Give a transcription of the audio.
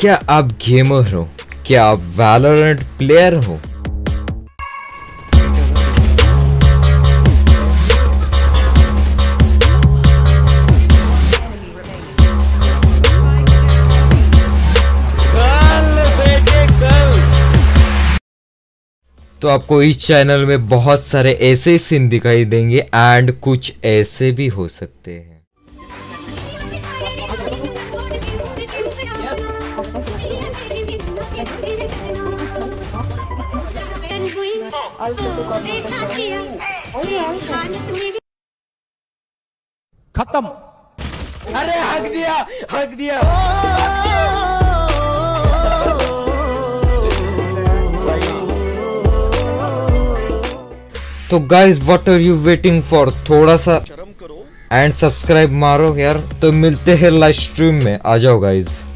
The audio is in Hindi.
क्या आप गेमर हो? क्या आप वैलोरेंट प्लेयर हो? तो आपको इस चैनल में बहुत सारे ऐसे सीन दिखाई देंगे एंड कुछ ऐसे भी हो सकते हैं। खत्म। अरे हक दिया, हक दिया। तो guys what are you waiting for, थोड़ा सा शर्म करो एंड सब्सक्राइब मारो यार। तो मिलते हैं लाइव स्ट्रीम में, आ जाओ गाइज।